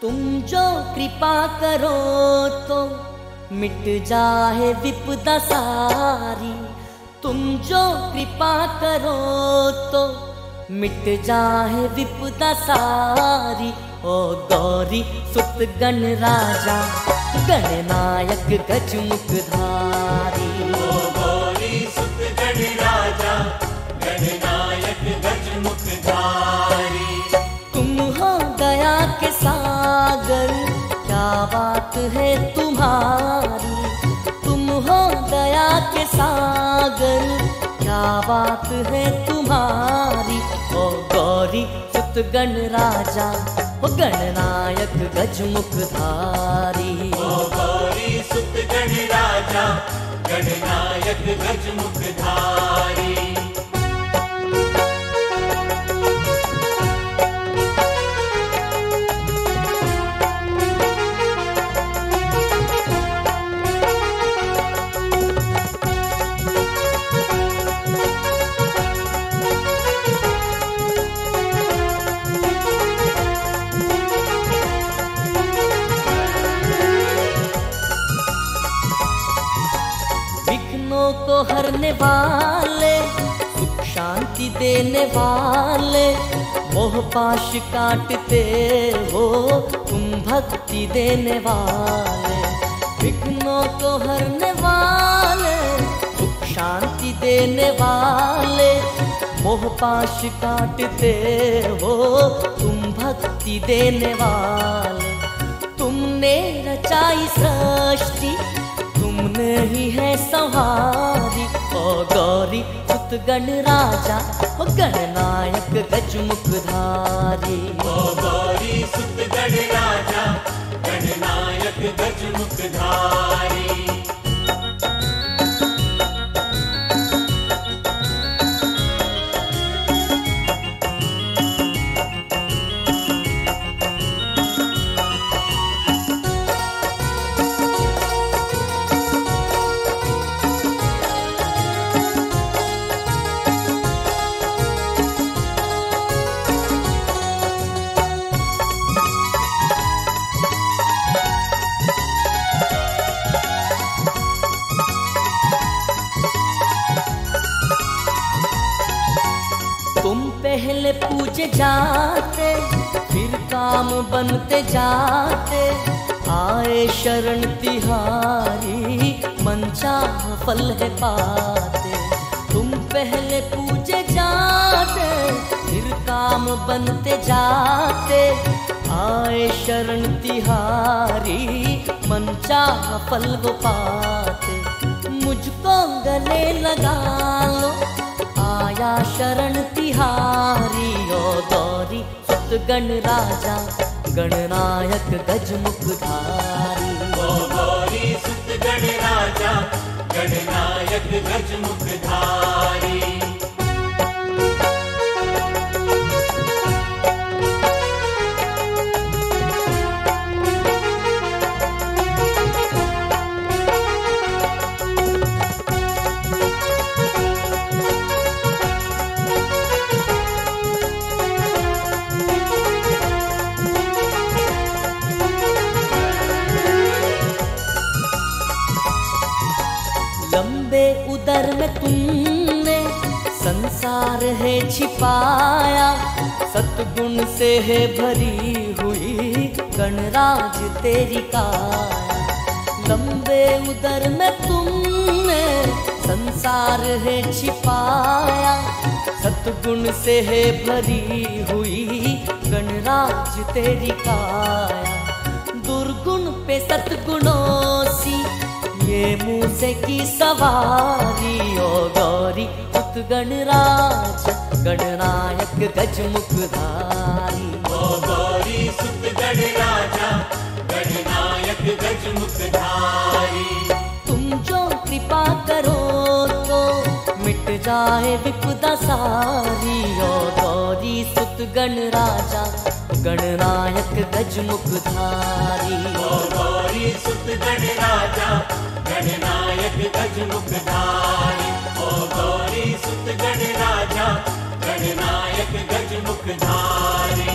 तुम जो कृपा करो तो मिट जाए विपदा सारी, तुम जो कृपा करो तो मिट जाए विपदा सारी। ओ गौरी सुत गण राजा गणनायक गज मुखधारी, ओ गौरी सुत गण राजा गणनायक गज मुखधारी। तुम हो गया के सागर क्या बात है तुम्हारी, तुम हो गया के सागर क्या बात है तुम्हारी। ओ गौरी सुत गण राजा ओ गणनायक गज मुखधारी, ओ गौरी सुत गण राजा गणनायक गज मुखधारी। हरने वाले सुख शांति देने वाले मोह पाश काटते हो तुम भक्ति देने वाले। विघ्नों को हरने वाले सुख शांति देने वाले मोह पाश काटते हो तुम भक्ति देने वाले। तुमने रचाई सृष्टि तुमने ही है सवारी, ओ गौरी सुत गण राजा ओ गणनायक गज मुखधारी, ओ गौरी सुत गण राजा गणनायक गज मुखधारी। जाते फिर काम बनते जाते आए शरण तिहारी मनचाहा फल है पाते। तुम पहले पूजे जाते फिर काम बनते जाते आए शरण तिहारी मनचाहा फल वो पाते। मुझको गले लगा लो आया शरण तिहारी, ओ गौरी सुत गण राजा गणनायक गज मुखधारी, ओ गौरी सुत गण राजा गणनायक गज मुखधारी। तुमने संसार है छिपाया सतगुण से है भरी हुई गणराज तेरी काया। लंबे उदर में तुमने संसार है छिपाया सतगुण से है भरी हुई गणराज तेरी काया। दुर्गुण पे सतगुणों सी ये मुँह से की सवारी, ओ गौरी सुत गण राजा गणनायक गज मुखधारी, ओ गौरी सुत गण राजा गणनायक गज मुखधारी। तुम जो कृपा करो तो मिट जाए विपदा सारी, ओ गौरी सुत गण राजा गणनायक गज मुखधारी, ओ गौरी सुत गण राजा गणनायक गज मुखधारी, ओ गौरी सुत गण राजा गणनायक गज मुखधारी।